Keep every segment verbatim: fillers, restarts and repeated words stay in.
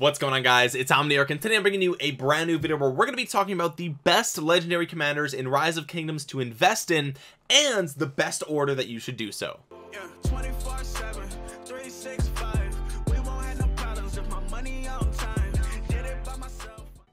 What's going on, guys? It's Omniarch, and today I'm bringing you a brand new video where we're going to be talking about the best legendary commanders in Rise of Kingdoms to invest in and the best order that you should do so. Yeah,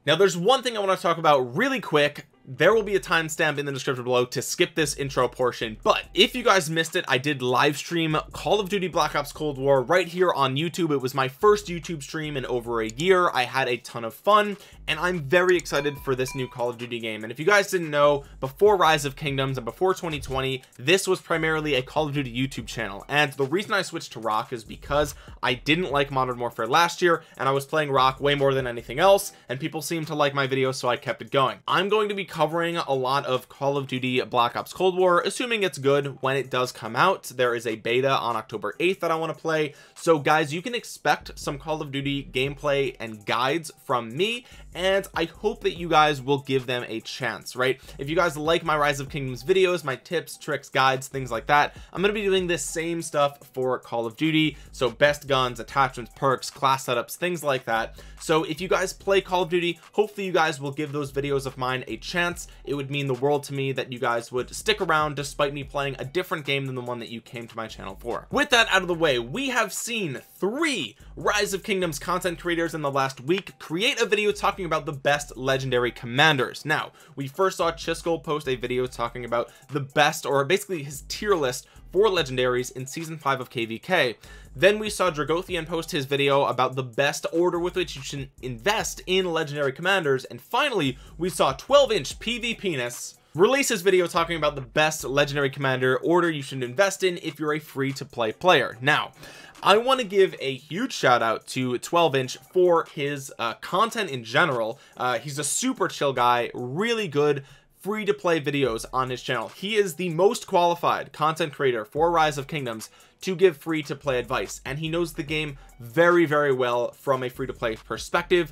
now there's one thing I want to talk about really quick. There will be a timestamp in the description below to skip this intro portion, but if you guys missed it, I did live stream Call of Duty Black Ops Cold War right here on YouTube. It was my first YouTube stream in over a year. I had a ton of fun, and I'm very excited for this new Call of Duty game. And if you guys didn't know, before Rise of Kingdoms and before twenty twenty, this was primarily a Call of Duty YouTube channel. And the reason I switched to Rock is because I didn't like Modern Warfare last year, and I was playing Rock way more than anything else, and people seemed to like my videos, so I kept it going. I'm going to be covering a lot of Call of Duty Black Ops Cold War, assuming it's good when it does come out. There is a beta on October eighth that I want to play, so guys, you can expect some Call of Duty gameplay and guides from me, and I hope that you guys will give them a chance, right? If you guys like my Rise of Kingdoms videos, my tips, tricks, guides, things like that, I'm going to be doing this same stuff for Call of Duty, so best guns, attachments, perks, class setups, things like that. So if you guys play Call of Duty, hopefully you guys will give those videos of mine a chance. It would mean the world to me that you guys would stick around despite me playing a different game than the one that you came to my channel for. With that out of the way, we have seen three Rise of Kingdoms content creators in the last week create a video talking about the best legendary commanders. Now, we first saw Chisgule post a video talking about the best, or basically his tier list for legendaries in season five of K V K. Then we saw Dragothian post his video about the best order with which you should invest in legendary commanders. And finally, we saw twelve inch PVPness release his video talking about the best legendary commander order you should invest in if you're a free to play player. Now, I want to give a huge shout out to twelve inch for his uh, content in general. Uh, he's a super chill guy, really good free to play videos on his channel. He is the most qualified content creator for Rise of Kingdoms to give free to play advice, and he knows the game very, very well from a free to play perspective.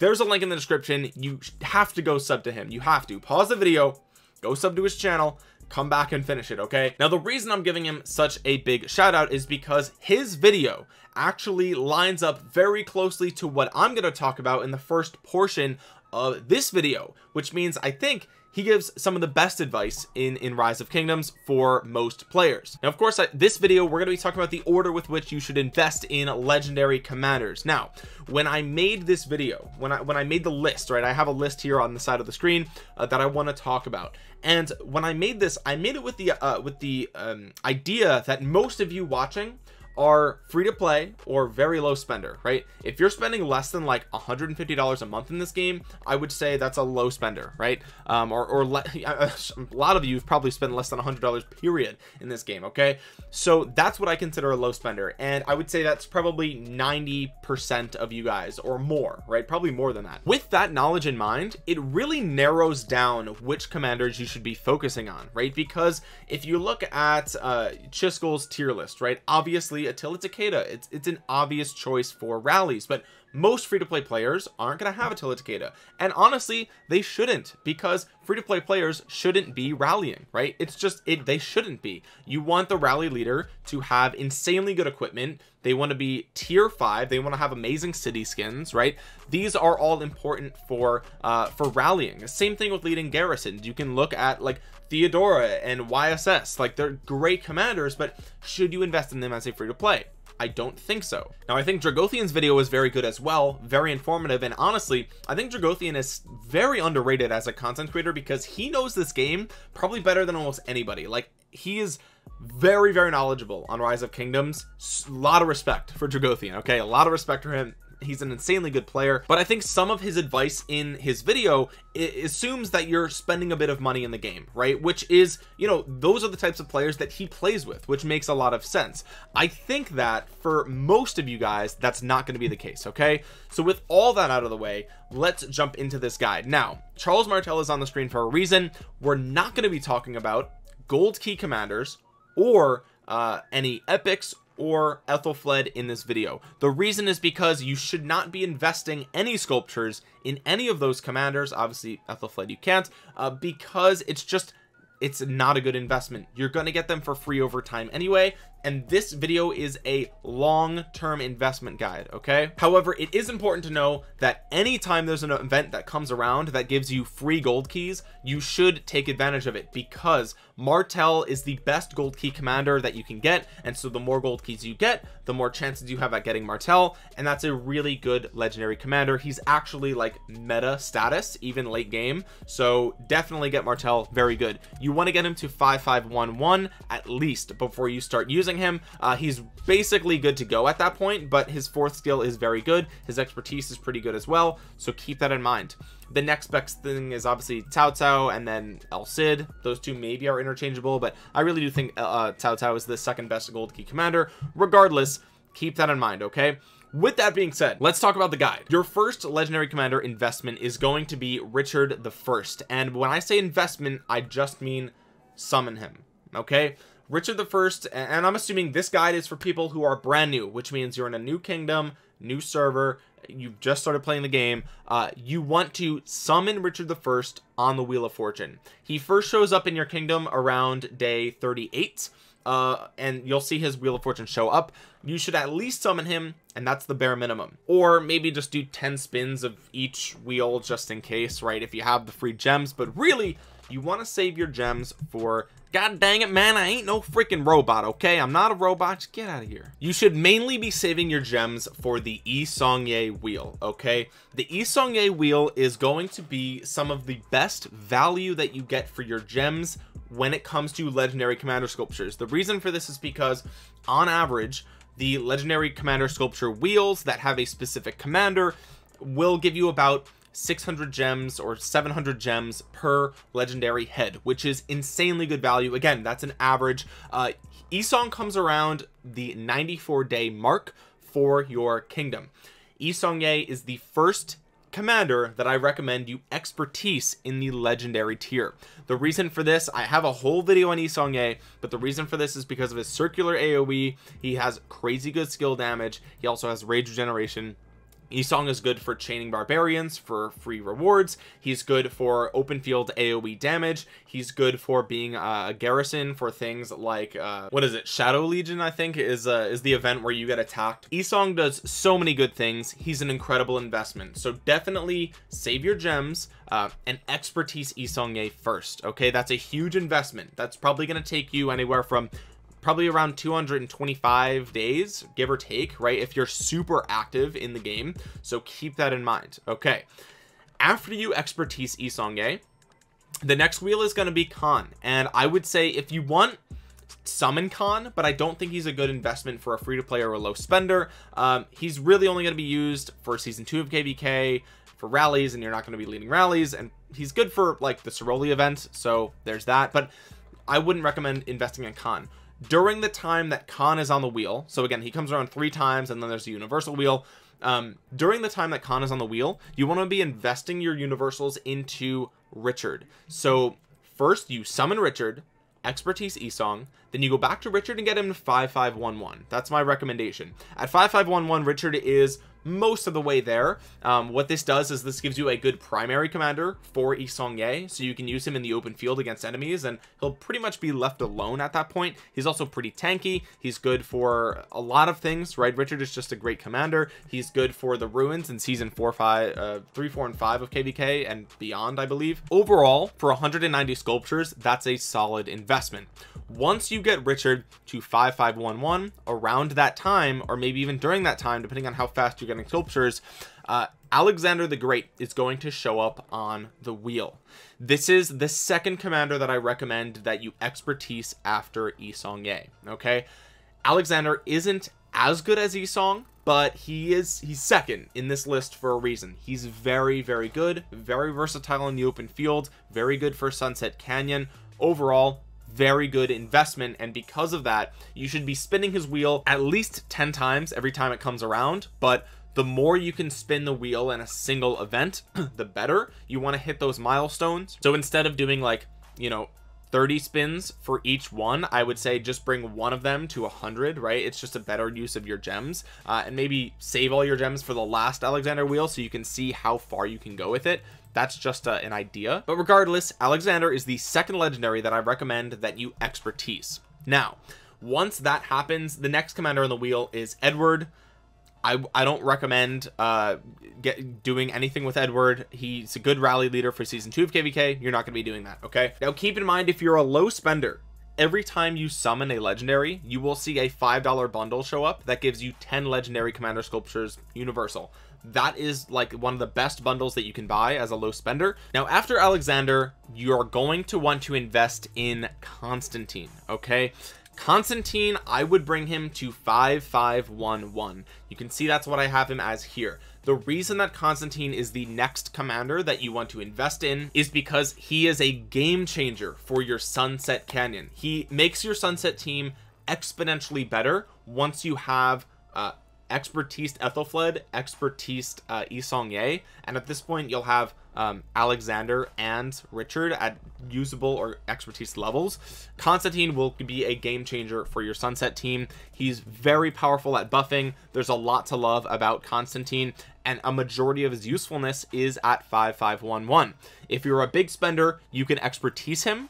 There's a link in the description. You have to go sub to him. You have to pause the video, go sub to his channel, come back and finish it. Okay, now the reason I'm giving him such a big shout out is because his video actually lines up very closely to what I'm going to talk about in the first portion of this video, which means I think he gives some of the best advice in in Rise of Kingdoms for most players. Now, of course, I, this video we're going to be talking about the order with which you should invest in legendary commanders. Now, when I made this video, when I when I made the list, right, I have a list here on the side of the screen uh, that I want to talk about. And when I made this, I made it with the uh, with the um, idea that most of you watching are free to play or very low spender, right? If you're spending less than like one hundred fifty dollars a month in this game, I would say that's a low spender, right? Um, or, or le a lot of you have probably spent less than one hundred dollars period in this game, okay? So that's what I consider a low spender. And I would say that's probably ninety percent of you guys or more, right? Probably more than that. With that knowledge in mind, it really narrows down which commanders you should be focusing on, right? Because if you look at uh, Chisgule's tier list, right? Obviously, Attila Takeda, it's it's an obvious choice for rallies, but most free-to-play players aren't going to have Attila Takeda, and honestly they shouldn't, because free-to-play players shouldn't be rallying, right? It's just it they shouldn't be. You want the rally leader to have insanely good equipment. They want to be tier five. They want to have amazing city skins, right? These are all important for uh for rallying. The same thing with leading garrisons. You can look at like Theodora and Y S S, like they're great commanders, but should you invest in them as a free-to-play? I don't think so. Now, I think Dragothian's video was very good as well, very informative, and honestly, I think Dragothian is very underrated as a content creator because he knows this game probably better than almost anybody. Like, he is very, very knowledgeable on Rise of Kingdoms. A lot of respect for Dragothian, okay? A lot of respect for him. He's an insanely good player, but I think some of his advice in his video assumes that you're spending a bit of money in the game, right? Which is, you know, those are the types of players that he plays with, which makes a lot of sense. I think that for most of you guys, that's not going to be the case. Okay, so with all that out of the way, let's jump into this guide. Now, Charles Martel is on the screen for a reason. We're not going to be talking about gold key commanders or uh any epics or Ethelflaed in this video. The reason is because you should not be investing any sculptures in any of those commanders. Obviously Ethelflaed you can't, uh, because it's just it's not a good investment. You're going to get them for free over time anyway. and this video is a long-term investment guide, okay? However, it is important to know that anytime there's an event that comes around that gives you free gold keys, you should take advantage of it, because Martel is the best gold key commander that you can get, and so the more gold keys you get, the more chances you have at getting Martel, and that's a really good legendary commander. He's actually like meta status even late game, so definitely get Martel. Very good. You want to get him to five five one one at least before you start using him. Uh, he's basically good to go at that point, but his fourth skill is very good, his expertise is pretty good as well, so keep that in mind. The next best thing is obviously Tao Tao and then El Cid. Those two maybe are interchangeable, but I really do think uh, Tao Tao is the second best gold key commander. Regardless, keep that in mind, okay? With that being said, let's talk about the guide. Your first legendary commander investment is going to be Richard the First, and when I say investment, I just mean summon him, okay? Richard the First, and I'm assuming this guide is for people who are brand new, which means you're in a new kingdom, new server, you've just started playing the game. Uh, you want to summon Richard the First on the Wheel of Fortune. He first shows up in your kingdom around day thirty-eight, uh, and you'll see his Wheel of Fortune show up. You should at least summon him, and that's the bare minimum. Or maybe just do ten spins of each wheel just in case, right? If you have the free gems, but really, you want to save your gems for, god dang it, man, I ain't no freaking robot, okay? I'm not a robot, just get out of here. You should mainly be saving your gems for the Yi Seong-gye wheel, okay? The Yi Seong-gye wheel is going to be some of the best value that you get for your gems when it comes to legendary commander sculptures. The reason for this is because, on average, the legendary commander sculpture wheels that have a specific commander will give you about six hundred gems or seven hundred gems per legendary head, which is insanely good value. Again, that's an average. uh Yi Seong comes around the ninety-four day mark for your kingdom. Yi Seong-gye is the first commander that I recommend you expertise in the legendary tier. The reason for this, I have a whole video on Yi Seong-gye, but the reason for this is because of his circular AoE. He has crazy good skill damage. He also has rage regeneration. Yi Seong is good for chaining barbarians for free rewards. He's good for open field AoE damage. He's good for being a garrison for things like, uh, what is it? Shadow Legion, I think, is uh, is the event where you get attacked. Yi Seong does so many good things. He's an incredible investment. So definitely save your gems uh, and expertise Yi Seong-gye first. Okay, that's a huge investment. That's probably going to take you anywhere from probably around two hundred twenty-five days, give or take, right? If you're super active in the game. So keep that in mind. Okay. After you expertise Yi Seong-gye, the next wheel is going to be Khan. And I would say if you want, summon Khan, but I don't think he's a good investment for a free to play or a low spender. Um, he's really only going to be used for season two of K V K, for rallies, and you're not going to be leading rallies. And he's good for like the Ceroli event. So there's that, but I wouldn't recommend investing in Khan. During the time that Khan is on the wheel, so again, he comes around three times and then there's a universal wheel. Um, during the time that Khan is on the wheel, you want to be investing your universals into Richard. So first you summon Richard, expertise Yi Seong, then you go back to Richard and get him to five five one one. That's my recommendation. At five five one one, Richard is most of the way there. Um, what this does is this gives you a good primary commander for Yi Seong-gye, so you can use him in the open field against enemies, and he'll pretty much be left alone at that point. He's also pretty tanky. He's good for a lot of things, right? Richard is just a great commander. He's good for the ruins in season four, five, uh, three, four, and five of K V K and beyond, I believe. Overall, for one hundred ninety sculptures, that's a solid investment. Once you get Richard to five five one one, around that time, or maybe even during that time, depending on how fast you get sculptures, uh, Alexander the Great is going to show up on the wheel. This is the second commander that I recommend that you expertise after Yi Seong-gye. Okay, Alexander isn't as good as Yi Seong, but he is he's second in this list for a reason. He's very, very good, very versatile in the open field, very good for Sunset Canyon. Overall, very good investment, and because of that, you should be spinning his wheel at least ten times every time it comes around, but the more you can spin the wheel in a single event, the better. You want to hit those milestones. So instead of doing like, you know, thirty spins for each one, I would say just bring one of them to one hundred, right? It's just a better use of your gems, uh, and maybe save all your gems for the last Alexander wheel so you can see how far you can go with it. That's just uh, an idea. But regardless, Alexander is the second legendary that I recommend that you expertise. Now, Once that happens, the next commander on the wheel is Edward. I, I don't recommend uh, get, doing anything with Edward. He's a good rally leader for season two of K V K. You're not going to be doing that, okay? Now, keep in mind, if you're a low spender, every time you summon a legendary, you will see a five dollar bundle show up that gives you ten legendary commander sculptures universal. That is like one of the best bundles that you can buy as a low spender. Now, after Alexander, you're going to want to invest in Constantine, okay? Constantine, I would bring him to five five one one. You can see that's what I have him as here. The reason that Constantine is the next commander that you want to invest in is because he is a game changer for your Sunset Canyon. He makes your Sunset team exponentially better once you have uh expertise Ethelflaed, expertise uh Yi Seong-gye, and at this point you'll have um Alexander and Richard at usable or expertise levels. Constantine will be a game changer for your Sunset team. He's very powerful at buffing. There's a lot to love about Constantine, and a majority of his usefulness is at five five one one. If you're a big spender, you can expertise him,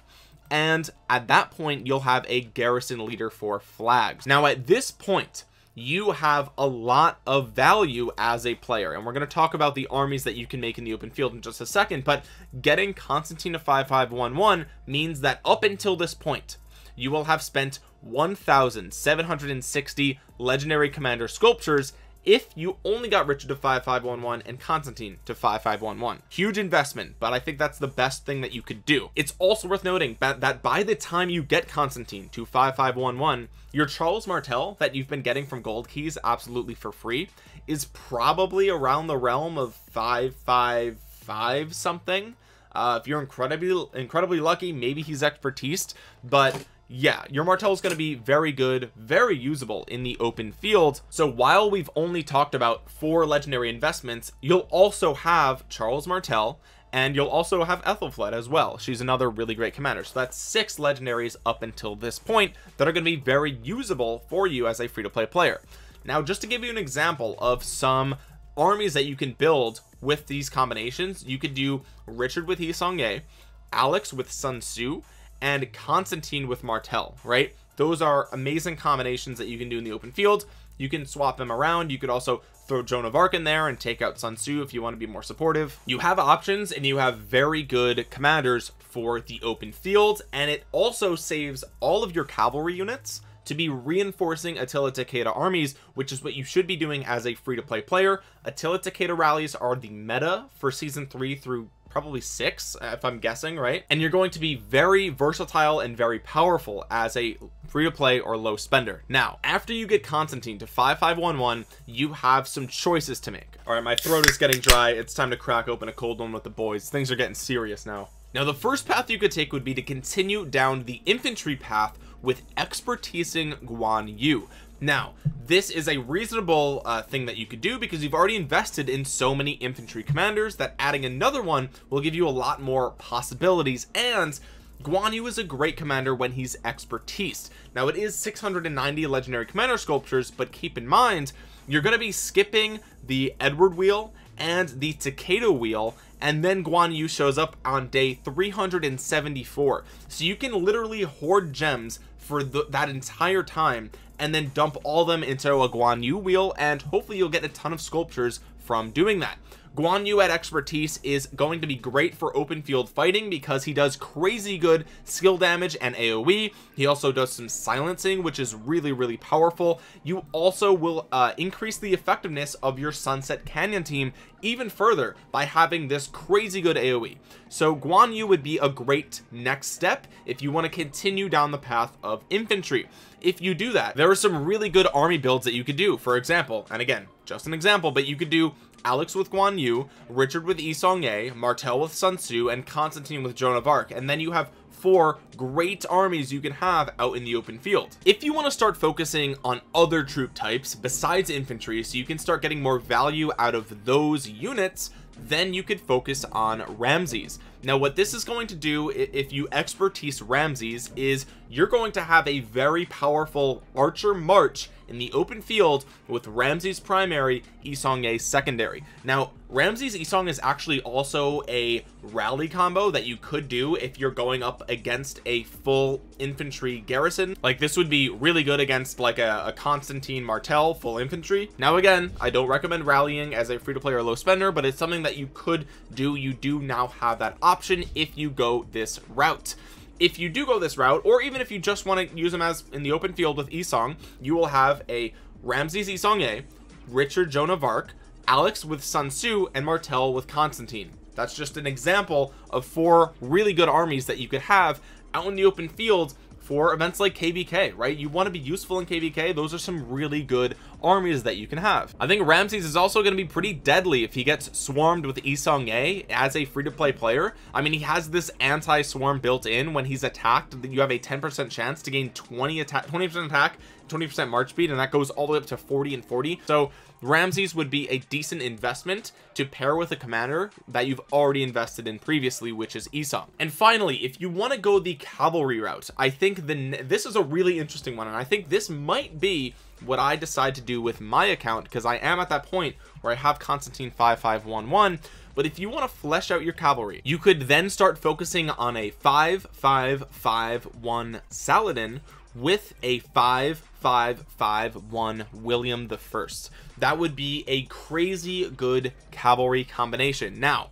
and at that point you'll have a garrison leader for flags. Now at this point you have a lot of value as a player, and we're going to talk about the armies that you can make in the open field in just a second, but getting Constantine to five five one one means that up until this point you will have spent one thousand seven hundred sixty legendary commander sculptures if you only got Richard to five five one one and Constantine to five five one one. Huge investment, but I think that's the best thing that you could do. It's also worth noting that by the time you get Constantine to five five one one, your Charles Martel that you've been getting from gold keys absolutely for free is probably around the realm of five five five something. Uh, if you're incredibly, incredibly lucky, maybe he's expertised, but yeah, your Martel is going to be very good, very usable in the open field. So while we've only talked about four legendary investments, you'll also have Charles Martel, and you'll also have Ethelflaed as well. She's another really great commander. So that's six legendaries up until this point that are going to be very usable for you as a free-to-play player. Now, just to give you an example of some armies that you can build with these combinations, you could do Richard with Yi Seong-gye, Alex with Sun Tzu, and Constantine with Martel, right? Those are amazing combinations that you can do in the open field. You can swap them around. You could also throw Joan of Arc in there and take out Sun Tzu if you want to be more supportive. You have options, and you have very good commanders for the open field, and it also saves all of your cavalry units to be reinforcing Attila Takeda armies, which is what you should be doing as a free-to-play player. Attila Takeda rallies are the meta for season three through probably six, if I'm guessing right, and you're going to be very versatile and very powerful as a free-to-play or low spender. Now, after you get Constantine to five five one one, you have some choices to make. All right, my throat is getting dry. It's time to crack open a cold one with the boys. Things are getting serious now. Now, the first path you could take would be to continue down the infantry path with expertising Guan Yu. Now, this is a reasonable uh, thing that you could do because you've already invested in so many infantry commanders that adding another one will give you a lot more possibilities, and Guan Yu is a great commander when he's expertised. Now, it is six hundred ninety legendary commander sculptures, but keep in mind, you're going to be skipping the Edward wheel and the Takeda wheel, and then Guan Yu shows up on day three hundred seventy-four. So you can literally hoard gems for the, that entire time, and then dump all them into a Guan Yu wheel, and hopefully you'll get a ton of sculptures from doing that. Guan Yu at expertise is going to be great for open field fighting because he does crazy good skill damage and A O E. He also does some silencing, which is really, really powerful. You also will uh, increase the effectiveness of your Sunset Canyon team even further by having this crazy good A O E. So Guan Yu would be a great next step if you want to continue down the path of infantry. If you do that, there are some really good army builds that you could do. For example, and again, just an example, but you could do Alex with Guan Yu, Richard with Yi Seong-gye, Martel with Sun Tzu, and Constantine with Joan of Arc, and then you have four great armies you can have out in the open field. If you want to start focusing on other troop types besides infantry, so you can start getting more value out of those units, then you could focus on Ramses. Now, what this is going to do, if you expertise Ramses, is you're going to have a very powerful archer march in the open field with Ramses primary, Yi Seong-gye secondary. Now Ramses Yi Seong is actually also a rally combo that you could do if you're going up against a full infantry garrison. Like this would be really good against like a, a Constantine Martel full infantry. Now again, I don't recommend rallying as a free-to-play or low spender, but it's something that you could do. You do now have that option if you go this route. If you do go this route, or even if you just want to use them as in the open field with Yi Seong, you will have a Ramses Yi Seong-gye, Richard Joan of Arc, Alex with Sun Tzu, and Martel with Constantine. That's just an example of four really good armies that you could have out in the open field for events like K V K, right? You want to be useful in K V K. Those are some really good armies that you can have. I think Ramses is also going to be pretty deadly if he gets swarmed with Yi Seong-gye as a free-to-play player. I mean, he has this anti-swarm built in. When he's attacked, you have a ten percent chance to gain twenty attack, twenty percent attack, twenty percent march speed, and that goes all the way up to forty and forty. So Ramses would be a decent investment to pair with a commander that you've already invested in previously, which is Yi Seong. And finally, if you want to go the cavalry route, I think the this is a really interesting one, and I think this might be what I decide to do with my account, because I am at that point where I have Constantine five five one one. But if you want to flesh out your cavalry, you could then start focusing on a five five five one Saladin with a five five five one William the First. That would be a crazy good cavalry combination. Now,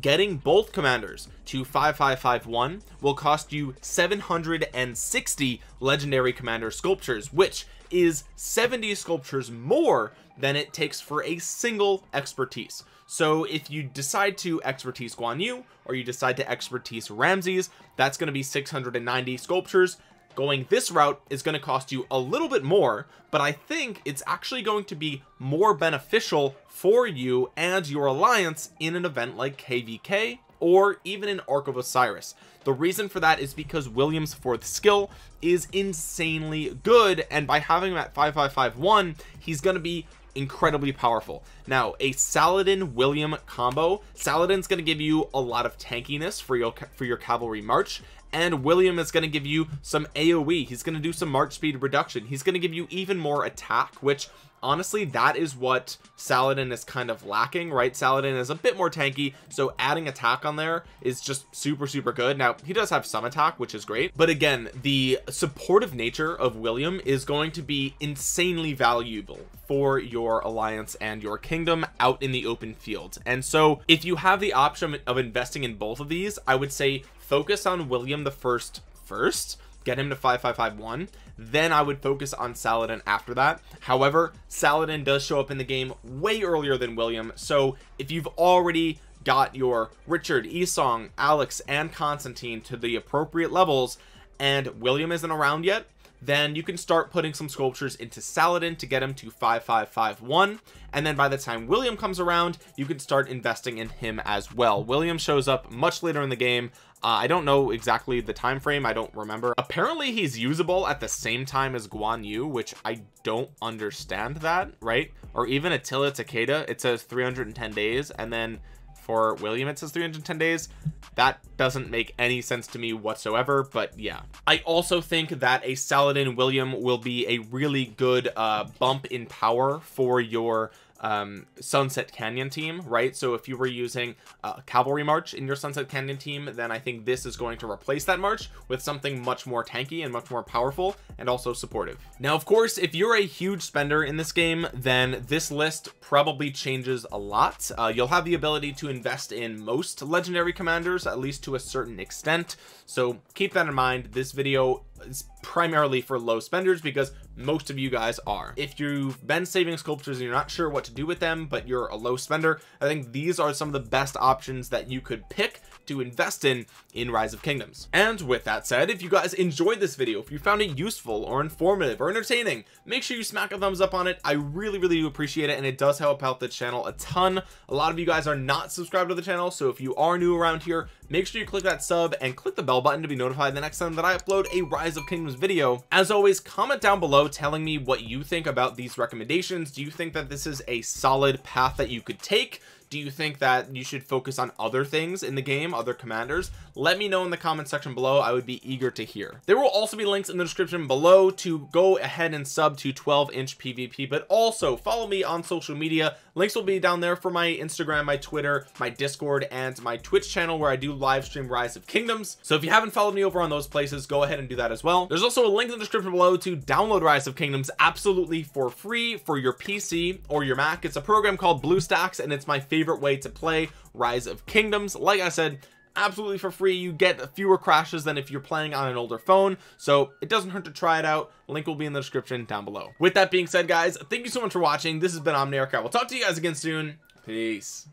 getting both commanders to five five five one will cost you seven hundred sixty legendary commander sculptures, which is seventy sculptures more than it takes for a single expertise. So if you decide to expertise Guan Yu, or you decide to expertise Ramses, that's going to be six hundred ninety sculptures. Going this route is going to cost you a little bit more, but I think it's actually going to be more beneficial for you and your alliance in an event like K V K or even in Arc of Osiris. The reason for that is because William's fourth skill is insanely good, and by having him at five five five one, he's going to be incredibly powerful. Now a Saladin William combo, Saladin's going to give you a lot of tankiness for your for your cavalry march, and William is going to give you some A O E. He's going to do some march speed reduction. He's going to give you even more attack, which honestly, that is what Saladin is kind of lacking, right? Saladin is a bit more tanky, so adding attack on there is just super, super good. Now, he does have some attack, which is great. But again, the supportive nature of William is going to be insanely valuable for your alliance and your kingdom out in the open field. And so if you have the option of investing in both of these, I would say focus on William the First first, get him to five five five one, then I would focus on Saladin after that. However, Saladin does show up in the game way earlier than William, so if you've already got your Richard, Yi Seong, Alex, and Constantine to the appropriate levels and William isn't around yet, then you can start putting some sculptures into Saladin to get him to five five five one, and then by the time William comes around, you can start investing in him as well. William shows up much later in the game. uh, I don't know exactly the time frame, I don't remember. Apparently he's usable at the same time as Guan Yu, which I don't understand that, right? Or even Attila Takeda, it says three hundred ten days, and then for William it says three hundred ten days. That doesn't make any sense to me whatsoever, but yeah. I also think that a Saladin William will be a really good uh bump in power for your um Sunset Canyon team, right? So if you were using uh, cavalry march in your Sunset Canyon team, then I think this is going to replace that march with something much more tanky and much more powerful and also supportive. Now of course, if you're a huge spender in this game, then this list probably changes a lot. Uh, you'll have the ability to invest in most legendary commanders, at least to a certain extent, so keep that in mind. This video is primarily for low spenders because most of you guys are. If you've been saving sculptures and you're not sure what to do with them, but you're a low spender, I think these are some of the best options that you could pick to invest in in Rise of Kingdoms. And with that said, if you guys enjoyed this video, if you found it useful or informative or entertaining, make sure you smack a thumbs up on it. I really really do appreciate it, and it does help out the channel a ton. A lot of you guys are not subscribed to the channel, so if you are new around here, make sure you click that sub and click the bell button to be notified the next time that I upload a Rise of Kingdoms video. As always, comment down below telling me what you think about these recommendations. Do you think that this is a solid path that you could take? Do you think that you should focus on other things in the game, other commanders? Let me know in the comment section below. I would be eager to hear. There will also be links in the description below to go ahead and sub to twelve inch P V P, but also follow me on social media. Links will be down there for my Instagram, my Twitter, my Discord, and my Twitch channel, where I do live stream Rise of Kingdoms. So if you haven't followed me over on those places, go ahead and do that as well. There's also a link in the description below to download Rise of Kingdoms absolutely for free for your P C or your Mac. It's a program called BlueStacks, and it's my favorite way to play Rise of Kingdoms. Like I said, absolutely for free. You get fewer crashes than if you're playing on an older phone, so it doesn't hurt to try it out. Link will be in the description down below. With that being said, guys, thank you so much for watching. This has been Omniarch. I will talk to you guys again soon. Peace.